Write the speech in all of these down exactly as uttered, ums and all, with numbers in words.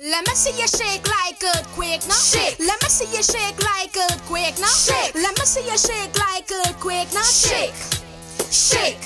Let me see you shake like earthquake, no? Shake. Let me see you shake like earthquake, no? Shake. Let me see you shake like earthquake, no? Shake. Shake.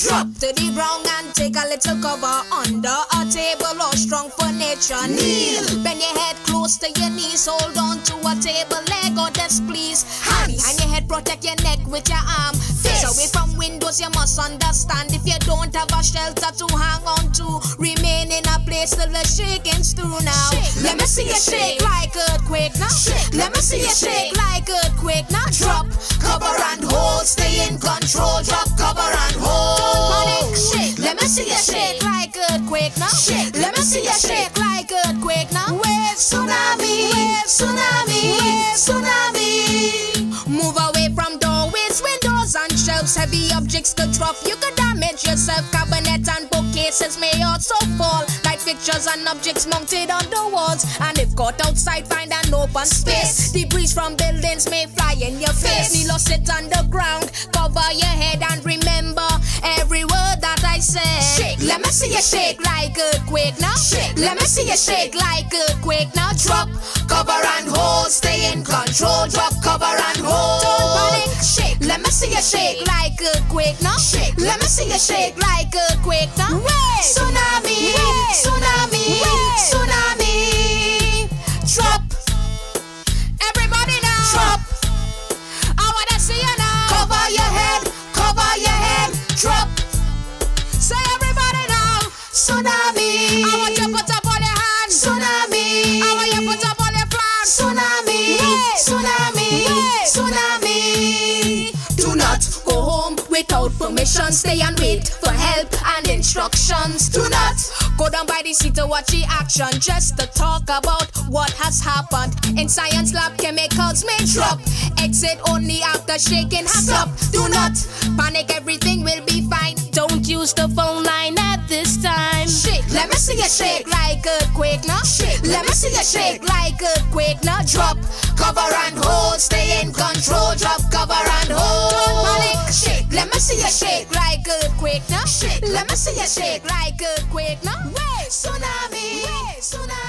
Drop to the ground and take a little cover under a table or strong furniture. Kneel. Bend your head close to your knees. Hold on to a table leg or desk, please. Hands behind your head, protect your neck with your arm. Face away from windows, you must understand. If you don't have a shelter to hang on to, remain in a place till the shaking's through now. Shake. Let me see you shake like earthquake now. Shake. Let me see you shake like earthquake now. Drop, cover and hold, stay in control. Drop, cover and hold. Shake. Let me see you shake like earthquake now. Shake. Let me see you shake like earthquake now. Wave tsunami, wave tsunami, wave tsunami. Move away from doorways, windows and shelves. Heavy objects could drop, you could damage yourself. Cabinet and bookcases may also fall. Like pictures and objects mounted on the walls. And if caught outside, find an open space. Debris from buildings may fly in your face. Kneel or sit on the ground, cover your head and remember every word that I said. Shake. Let me see you shake like earthquake now. Shake. Let me see you shake like earthquake now. Drop, cover and hold, stay in control. Drop, cover and hold. Don't panic. Shake. Let me see you shake like earthquake now. Shake. Let me see you shake like earthquake now. Wave. Tsunami. Wave. Tsunami. Wave. Tsunami. Drop. Everybody now. Drop. I wanna see you now. Cover your head. Cover your head. Drop. Say everybody now. Tsunami. I want you to put up all your hands. Tsunami. I want you to put up all your flags. Tsunami. Wave. Tsunami. Wave. Tsunami. Do not go home without permission. Stay and wait for help and instructions. Do not go down by the sea to watch the action. Just to talk about what has happened. In science lab, chemicals may drop. Exit only after shaking has up. Do not panic, everything will be fine. Don't use the phone line at this time. Shake. Let me see you shake like earthquake now. Shake. Let me see you shake like earthquake now. Drop, cover and hold, stay in control. Drop, cover and hold. Don't panic. Shake. Let Let me see you shake like earthquake now. Shake. Let me see you shake like earthquake now. Wave. Tsunami. Wave. Tsunami.